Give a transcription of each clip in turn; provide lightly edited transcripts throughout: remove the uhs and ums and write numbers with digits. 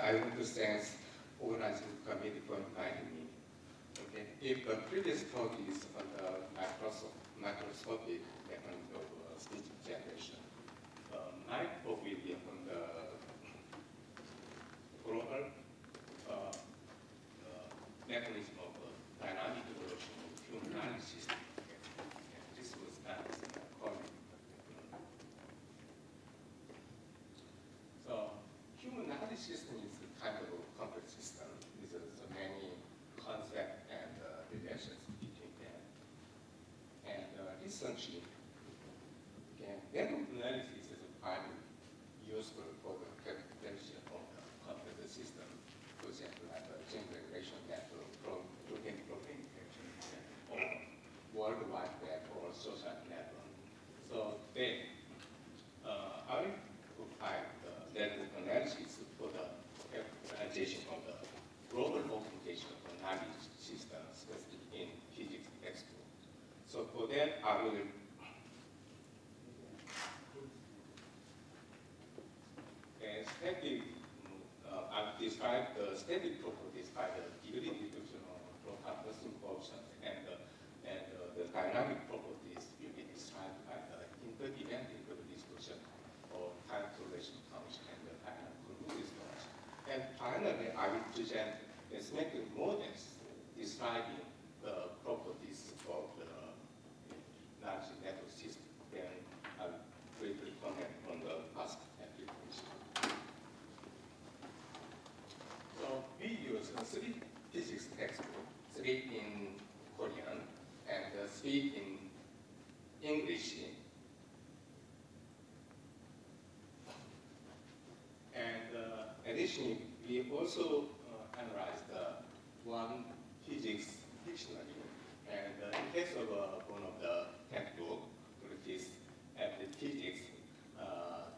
I want to thank organizers who committee for inviting me. Okay. If the previous talk is on the microscopic method of speech generation, my talk will be on the global mechanism of dynamic evolution of human knowledge system. Okay. This was done as a comment. So, human knowledge system is a kind of complex system with many concepts and relations between them. And essentially, again, network analysis is primarily useful for the characterization of the computer system, for example, like a gender relation network, protein-protein interaction, or worldwide web or social network. So then, I will provide the network analysis for the characterization of the global organization of the knowledge systems in physics textbook. So for that, I will I've described the static properties by the degree distribution of Proctor coefficient, and the dynamic properties will be described by the inter-event distribution or time correlation function and the final conclusion function. And finally, I will present the semantic models describing the properties of the large network system. Then I'll briefly comment on the past application. So we use three physics textbooks, three in Korean and three in English. And additionally, we also analyzed one physics dictionary. And in case of one of the textbooks, which is applied physics,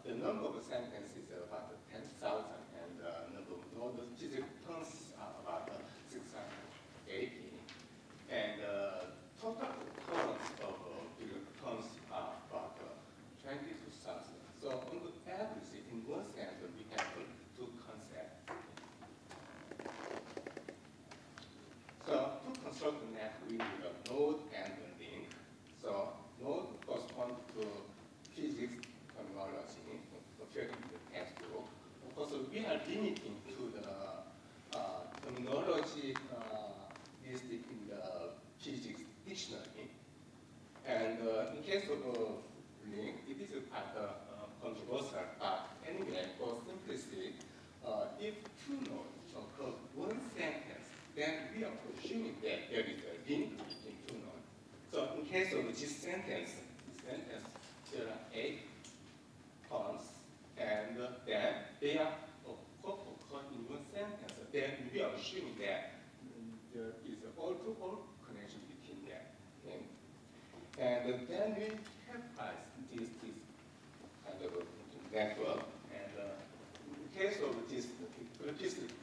the number of sentences is about 10,000, and the number of nodal physics terms are about 680. And total terms of physics terms are about 22,000. So on the average, in one sense, we have two concepts. So to construct the net, we need a node and a link. So node corresponds to physics terminology, comparing the textbook. Of course, we are limiting to the terminology listed in the physics dictionary. And in case of a link, it is controversial, but anyway, for simplicity, if two nodes occur one sentence, then we are presuming that there is a link between two nodes. So in case of this sentence, there are 8 terms, and then they are occur in one sentence. Then we are assuming that there is an all-to-all connection between them. Okay. And then we characterize this kind of network. And in case of this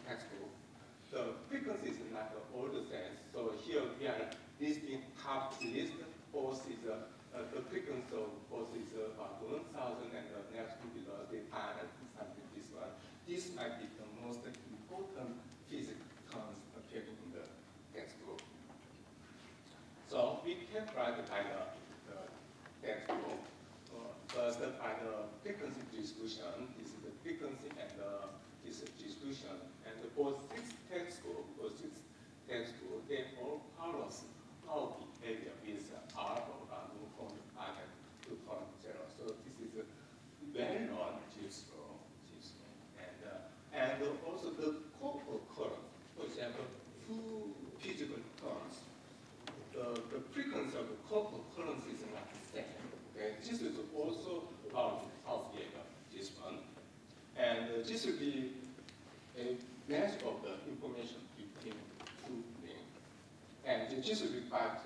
textbook, the frequency is like the order sense. So here we are listing top list. Both is the frequency of both is about 1,000, and the next two below the time and something this one. This might be the most important physics terms appearing in the textbook. So we can try to find the textbook. First, by the frequency distribution, this is the frequency and this is distribution, and both six textbooks, they all parallels our behavior with R around 1.5 and 2.0. So this is a very long distribution. And also the co-occurrence, for example, two physical terms, the frequency of the co-occurrence is not the same. Okay. This is also our behavior, this one. And this will be a match of the information between two links. And this will be quite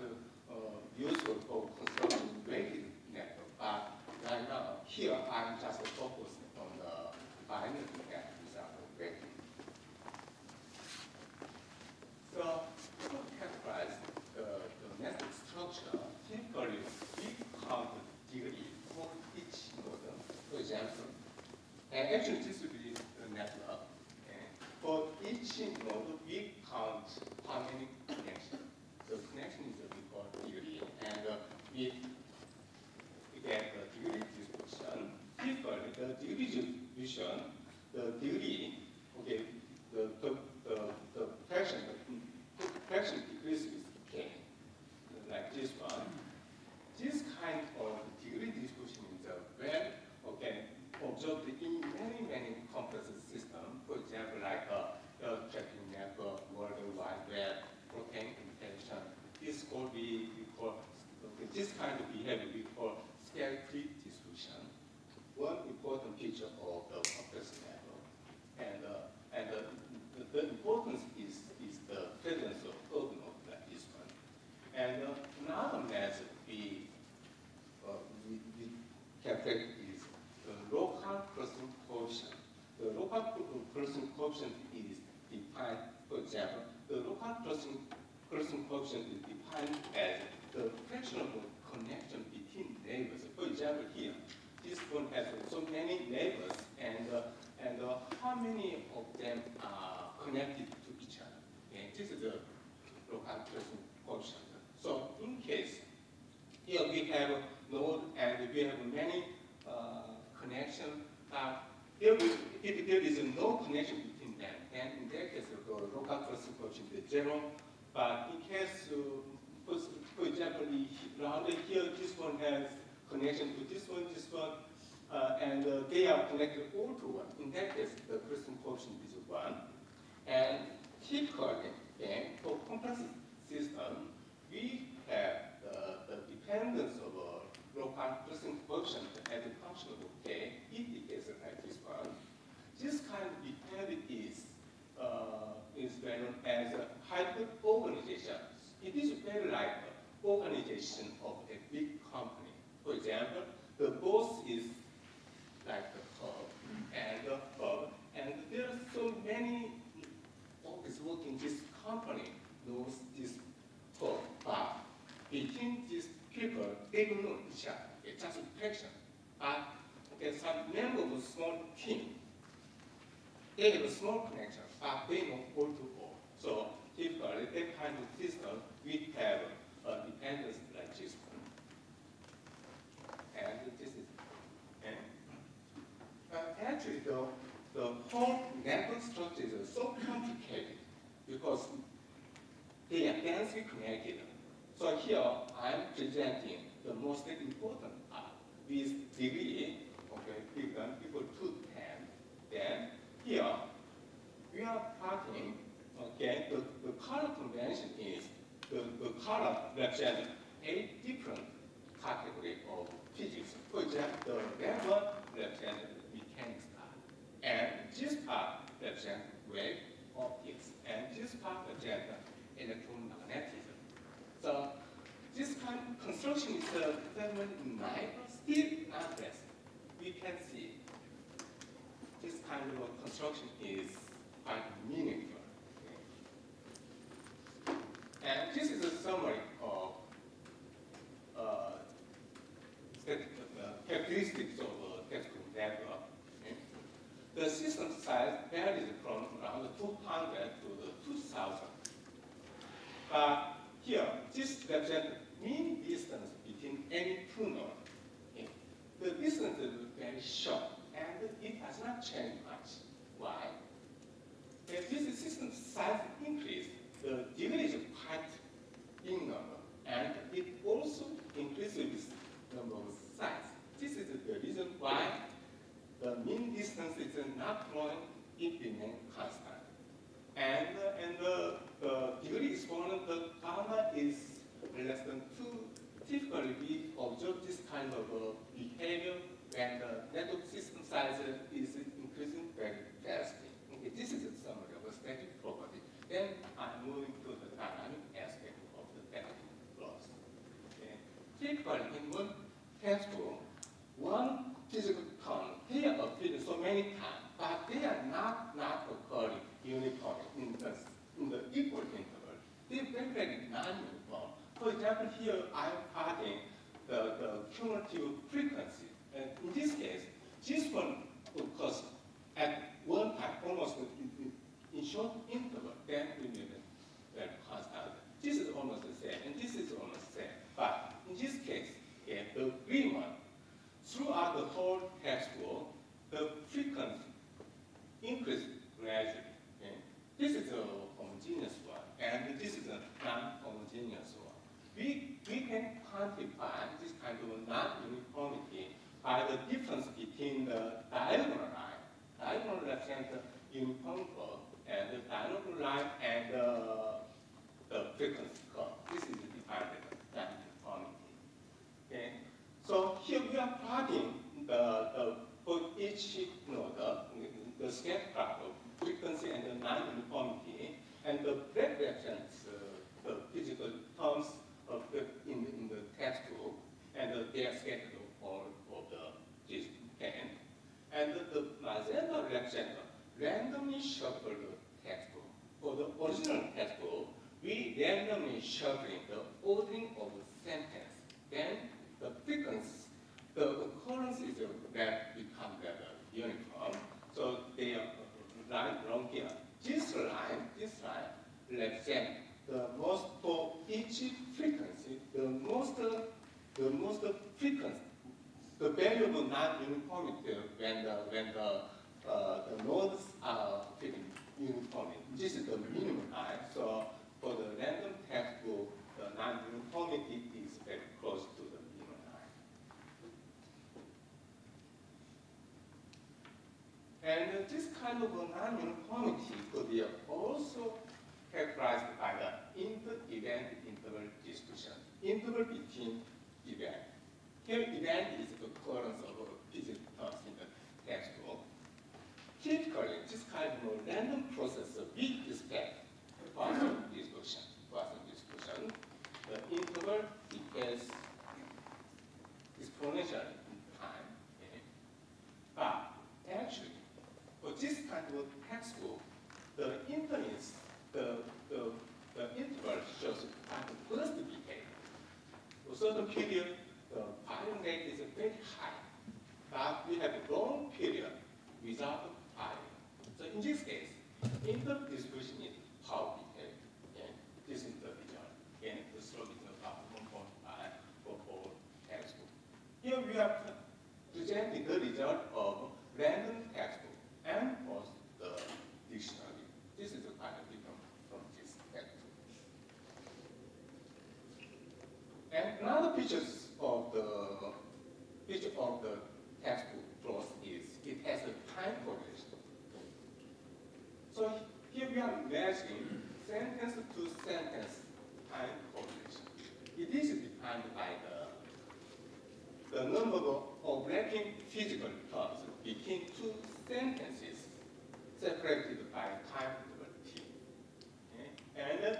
useful for constructing weighted network. But right now, here, I'm just focusing on the binary network without weighting. So, to characterize the network structure, typically, we count the degree for each model. For example, and actually, this will be the network. Okay. if again the theory distribution, different the theory distribution, the theory, okay, the fraction decreases decay, like this one. This kind of theory distribution is well, okay, observed in many complex systems. For example, like the tracking network, World Wide Web, protein intention. This could be this kind of behavior we call scale creep distribution. One important feature of the complex network, and the importance is the presence of organelles like this one. And another method we can take is the local person coefficient. The local person coefficient is defined, for example, the local person coefficient is defined as the fractional connection between neighbors. For example, here, this one has so many neighbors, and how many of them are connected to each other. And this is the local person coefficient. So in case, here we have a node and we have many connections. If there is no connection between them, then in that case, the local person coefficient is zero. But in case, for example, around here, this one has connection to this one, and they are connected all to one. In that case, the person coefficient is one. And typically, then, for complex system, we have the dependence of a local person coefficient as a function of k indicates like this one. This kind of dependence is very known as a hyperorganization. It is very like organization of a big company. For example, the boss is like the hub, and the hub, and there are so many folks working in this company knows this hub, but between these people, they don't know each other. It's just a fraction. But there's some member of a small team. They have a small connection, but they know all to all. So typically, that kind of system, we have a dependence like this one. And this is, and actually, the whole network structure is so complicated because they are densely connected. So here, I'm presenting the most important part with degree, okay, equal to 10. Then here, we are plotting, okay, the color convention is the color represents 8 different categories of physics. For example, the red one represents mechanics part, and this part represents wave optics, and this part represents electromagnetism. So this kind of construction is very nice, but still not best. We can see this kind of construction is quite meaningful. Okay. And this is a summary of characteristics of tactical network. Okay. The system size varies from around 200 to 2,000. But here, this represents mean distance between any two nodes. Okay. The distance is very short, and it has not changed much. Why? If this system size increase, the degree is quite in number, and it also increases the number of sides. This is the reason why the mean distance is not growing; it remains constant. And the degree exponent, the gamma is less than 2. Typically, we observe this kind of behavior when the network system size is increasing very fast. Okay, this is a summary of a static property. Then I'm moving to the dynamic aspect of the dynamic flows. Okay. Typically, in one textbook, one physical term, they are appearing so many times, but they are not occurring uniformly in the equal interval. They are very non-uniform. For example, here I'm plotting the cumulative frequency. And in this case, this one occurs at one time, almost in short interval, then remains very constant. This is almost the same, and this is almost the same. But in this case, agreement throughout the whole textbook, the frequency increases gradually. Okay? This is a homogeneous one, and this is a non-homogeneous one. We can quantify this kind of non-uniformity by the difference between the diagonal line center uniform curve, and the diagonal line and the frequency curve. This is defined as non-uniformity. Okay? So here we are plotting for each node the scatter plot of frequency and the non-uniformity, and the black represents the physical terms of the, in the textbook, and they are scattered all over this plane. And the magenta represents randomly shuffled textbook. For the original textbook, we randomly shuffling the ordering of the sentence. Then the frequency, the occurrence is that become rather uniform. So they are right wrong here. This line represents the most for each frequency, the most frequency, the variable non-uniformity when the nodes are uniformity. This is the minimum line. So for the random textbook, the non-uniformity is very close to the minimum line. And this kind of non-uniformity could be also characterized by the inter-event interval distribution, interval between events. Here, event is the occurrence of physical terms in the textbook. Typically, this kind of random process we expect Poisson distribution. The interval depends exponentially in time. Okay? But actually, for this kind of textbook, the interval is the interval shows at the first decay. For certain period, the firing rate is very high, but we have a long period without firing. So in this case, interval distribution is how decay. Okay? This is the result. Again, the slope is about 1.5 for all textbook. Here we are presenting the result of random textbook and of the dictionary. This is the final . And another feature of the textbook process is it has a time correlation. So here we are measuring sentence to sentence time correlation. It is defined by the number of overlapping physical terms between two sentences separated by time interval t. Okay? And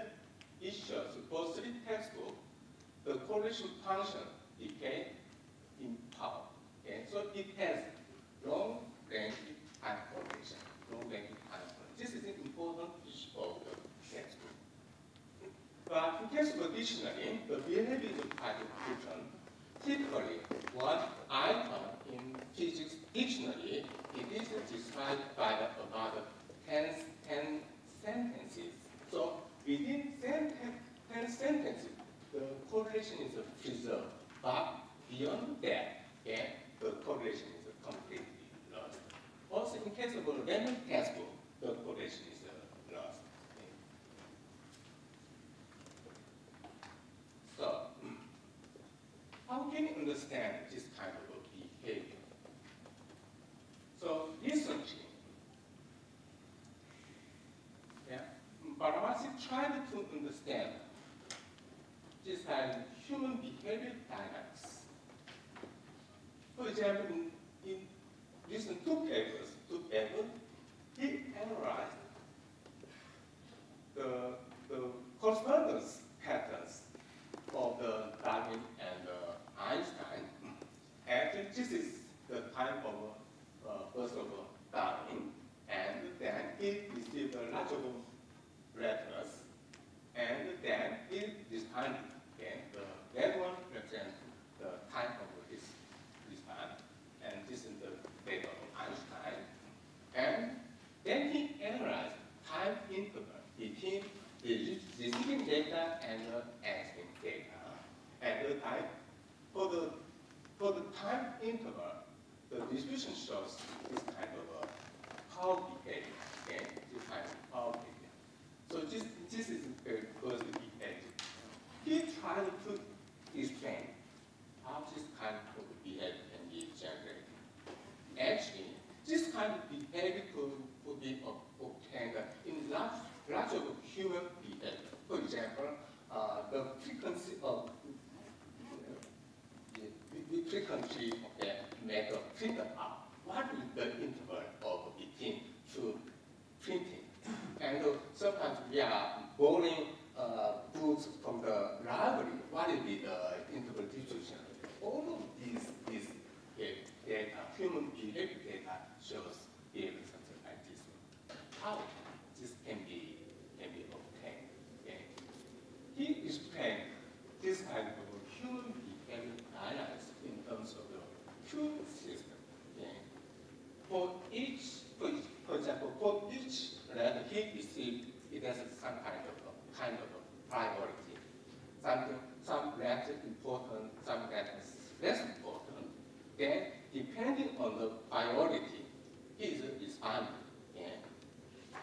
it shows both three textbooks. The correlation function decay in power. Okay? So it has long-range time correlation. This is an important issue of the textbook. But in case of a dictionary, the behavior is quite different. Typically, one item in physics dictionary, it is described by about 10 sentences. So within 10 sentences, the correlation is preserved, but beyond that, the correlation is completely lost. Also, in case of a random textbook, the correlation is lost. So, how can you understand this kind of behavior? So, recently, Baramasi tried to understand this has human behavior dynamics. For example, in these two papers, he analyzed the correspondence patterns of the Darwin and Einstein. And this is the time of first of Darwin, and then he received a lot of letters, and then he responded. That one represents the time of his response, and this is the paper of Einstein. And then he analyzed time interval between the receiving data and the answering data. And the time for the for the time interval, the distribution shows this kind of a power behavior and this kind of power behavior. So this is very closely behavior. He tried to explain how this kind of behavior can be generated. Actually, this kind of behavior could be obtained in lots of human behavior. For example, the frequency of the frequency of the method printed up. What is the interval of between to printing? And sometimes we are borrowing books from the library. What is the interval distribution? All of these data, human behavior data, shows something like this. How this can be obtained? Okay. He explained this kind of human behavior analysis in terms of the human system. Okay. For example, for each letter he received, it has some kind of priority. Some letters important, some letters less important. Then, depending on the priority, he is responding. Yeah.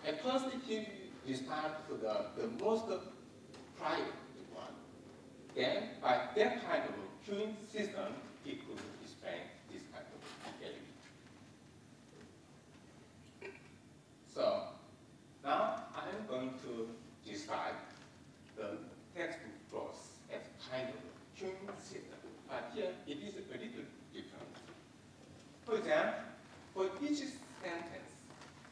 At first, he responds to the most private one. Then, by that kind of queuing system, he could explain this kind of behavior. So, now I'm going to describe the text process as kind of queuing system. But here, it is a little different. For example, for each sentence,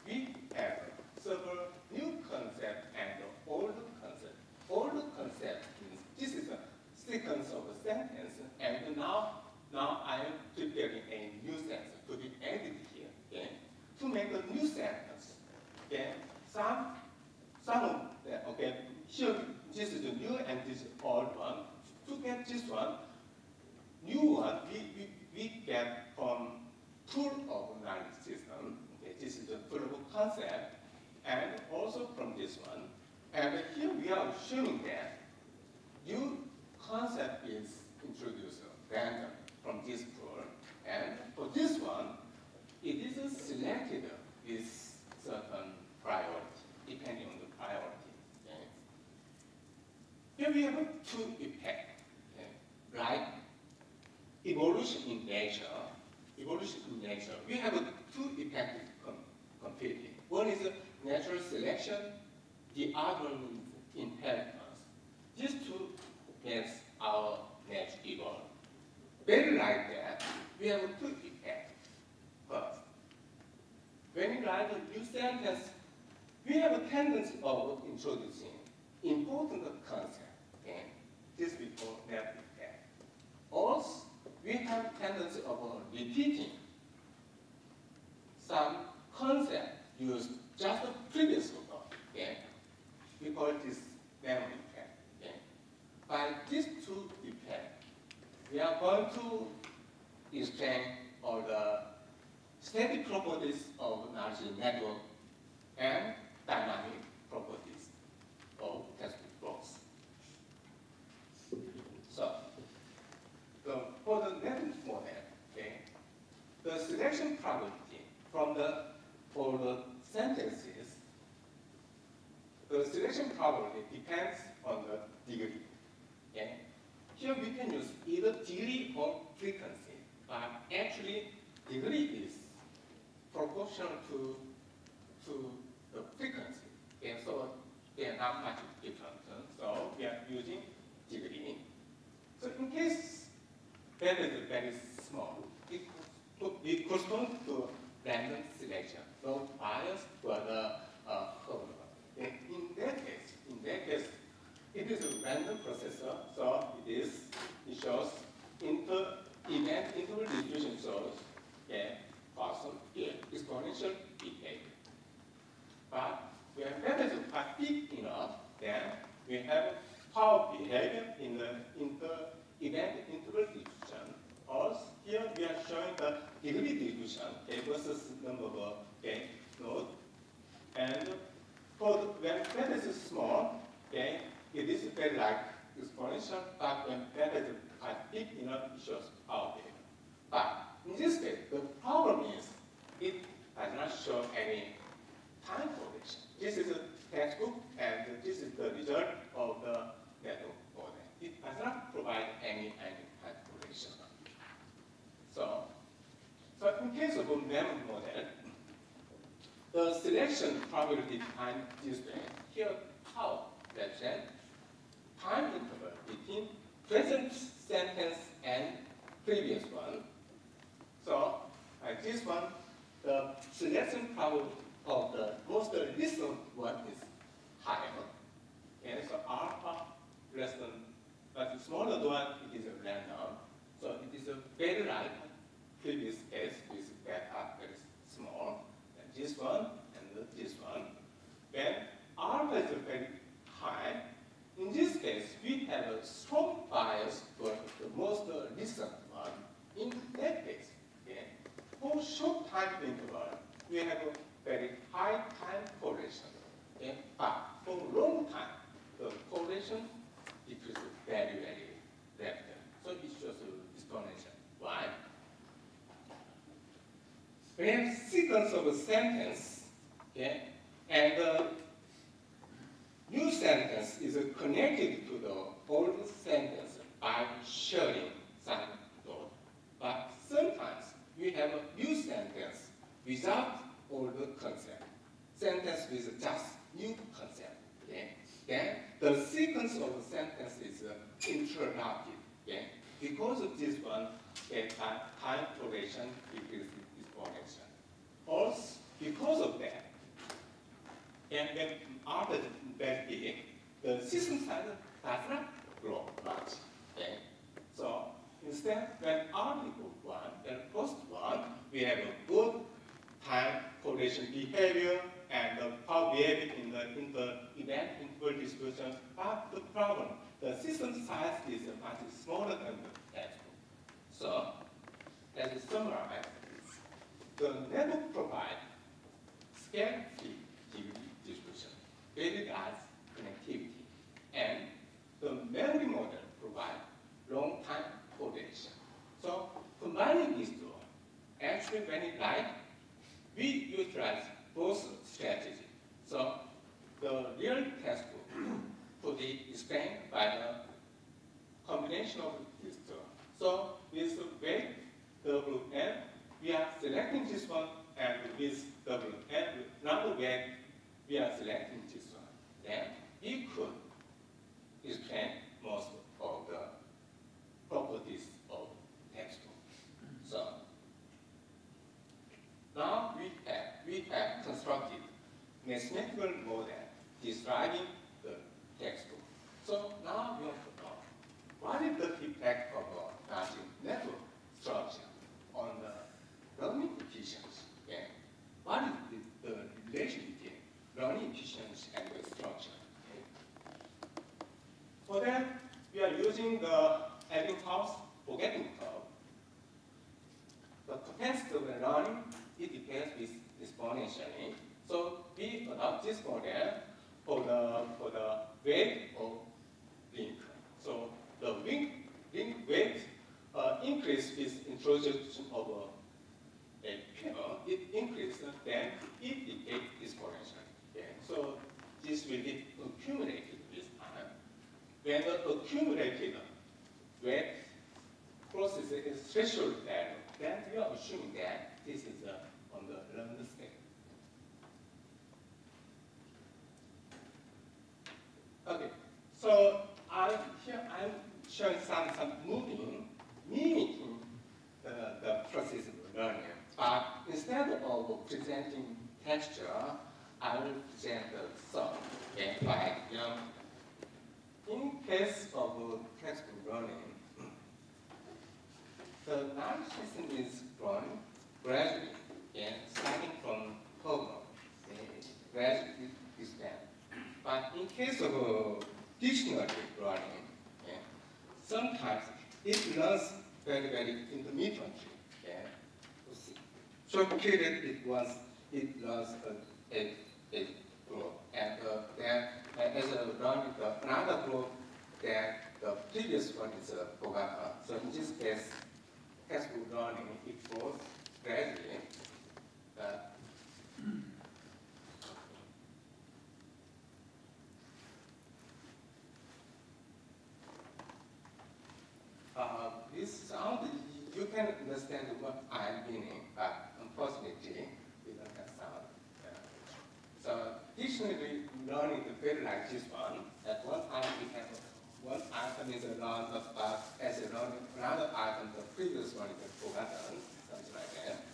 we have several new concepts and old concepts. Old concept means this is a sequence of a sentence, and now I am preparing a new sentence to be added here. Okay? To make a new sentence, then some of them, okay, here this is a new and this is old one. To get this one, new one, we get from pool of knowledge system. Okay, this is the pool of concept, and also from this one. And here we are assuming that new concept is introduced randomly from this pool. And for this one, it is selected with certain priority, depending on the priority. Okay. Here we have two effects, okay, right? Evolution in nature, we have two effects competing. One is natural selection, the other is inheritance. These two makes our nature evolve. Very like that, we have two effects. First, when we write a new sentence, we have a tendency of introducing important concepts, and this we call natural effect. Also, we have a tendency of repeating some concept used just the previous one. Okay? We call this memory effect. Okay? By these two effects, we are going to explain all the static properties of knowledge network and dynamic properties of textbook blocks. So, for the network model, okay, the selection probability for the sentences, the selection probability depends on the degree. Okay? Here we can use either degree or frequency, but actually degree is proportional to the frequency. Okay? So they are not much different. So we are using degree. So in case that is very small, it corresponds to random selection. So bias for the whole. In that case, it is a random processor. So it shows event interval distribution shows a possible exponential behavior. But when that is big enough, then we have power behavior in the event interval distribution. Also, here we are showing the degree distribution versus number of nodes. And when that is small, okay, it is very like exponential, but when that is big enough, it shows power behavior. existed. The problem is it does not show any time correlation. This is a textbook, and this is the result of the network model. It does not provide any time correlation. So in case of a network model, the selection probability time distance here how represent time interval between present sentence and previous one. So like this one, the selection probability of the most recent one is higher, and so alpha less than, but the smaller one it is a random. So it is a very like previous case with beta very small, and this one and this one. When alpha is very high, in this case we have a strong bias towards the most recent one. In that case, for short time interval, we have a very high time correlation. But for long time, the correlation decreases very rapidly. So it shows explanation. Why? We have sequence of a sentence, and the new sentence is connected to the old sentence by sharing some dot. But sometimes we have a new sentence without old concept. Sentence with just new concept. Okay? Then the sequence of the sentence is interrupted. Okay? Because of this one, time correlation decreases exponentially. Also, because of that, and when alpha is very big, the system size does not grow much. Okay? So instead, when alpha equals 1 and post 1, we have a good time correlation behavior and the power behavior in the event interval distribution. But the problem, the system size is much smaller than the textbook. So let's summarize. The network provides scale distribution, very large connectivity, and the memory model provides long time correlation. So combining these two, actually when it like, we utilize both strategies. So the real textbook could be explained by the combination of these two. So with WM, we are selecting this one, and with WM, another way, we are selecting this one. Then we could explain most of the properties of textbook. So now we have constructed mathematical model describing the textbook. So now we want to know what is the effect of a Nazi network structure on the learning efficiency, and what is the relation between learning efficiency and the structure. For that, we are using the Ebbinghaus forgetting curve. The capacity of learning, it depends with exponentially. So we adopt this model for the weight of link. So the link weight increase with introduction of a paper. It increases, then it decays exponentially. Okay. So this will be accumulated with time. When the accumulated weight crosses a threshold value, then we are assuming that this is on the learned scale. Okay, so I'm showing some moving, mimicking the process of learning. But instead of presenting texture, I will present the song. Okay, like, in case of textbook learning, the knowledge system is growing gradually, starting from homework, gradually expand. But in case of dictionary learning, sometimes it learns very intermittently. Short period it learns a growth, and then as a learning another growth, then the previous one is forgotten. So in this case, has moved on and it shows gradually that this sound, you can understand what I'm meaning, but unfortunately, we don't have sound. Yeah. So dictionary learning is very like this one. At one time, we have one item is a lot of as another item, the previous one is forgotten, something like that.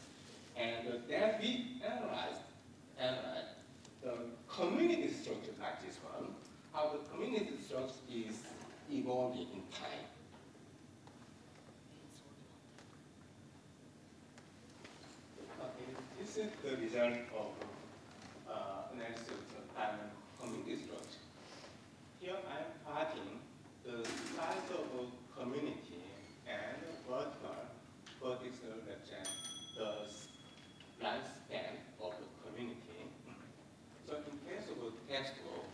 And then we analyze the community structure like this one. How the community structure is evolving in time. This is the result of analysis of time and community structure. Here I am plotting the size of a community and vertical represent the lifespan of the community. So in case of a textbook,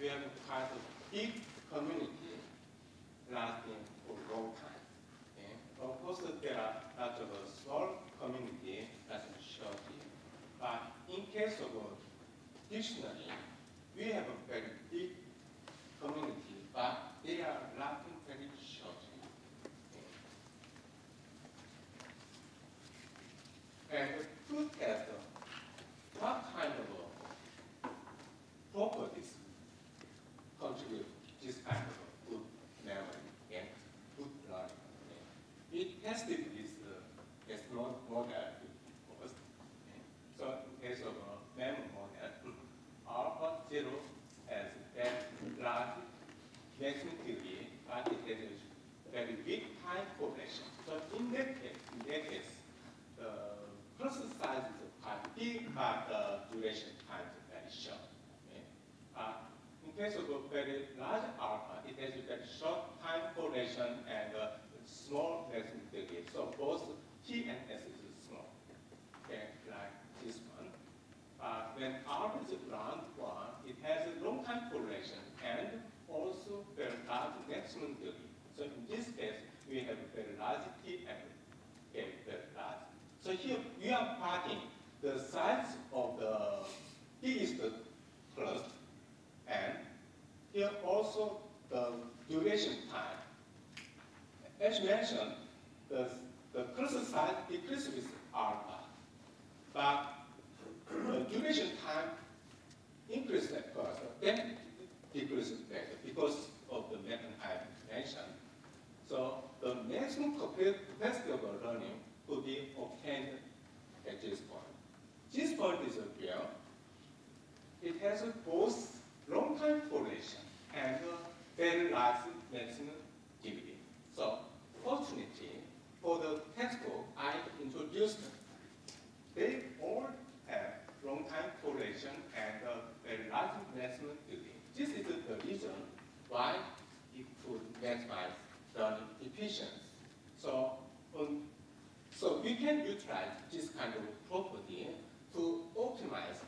we have quite a big community lasting for a long time. Of course, there are lots of a small community that's short here. But in case of a dictionary, we have a very big community, but they are laughing very short. And to test what kind of properties contribute this kind of good memory and good learning. We tested this as not model first. So in case of a memory model, R0 has that large magnitude, but it has a very big time correlation. So in that case, the process size is quite big, but the duration time is very short. Okay. In case of a very large alpha, it has a very short time correlation and small magnitude. So both T and S is small, okay, like this one. When R is around 1, it has a long time correlation and also very large maximum degree. So in this case, we have a very large T and okay, very large. So here we are plotting the size of the biggest cluster, and here also the duration time. As mentioned, the cluster size decreases with alpha, but the duration time increases at first, then decreases later because of the method I mentioned. So the maximum capacity of learning could be obtained at this point. This point is real. It has both long time correlation and very large maximum degree. So fortunately, for the textbook I introduced, they all have long time correlation and very large maximum degree. This is the reason why it could maximize learning efficiency. So we can utilize this kind of property to optimize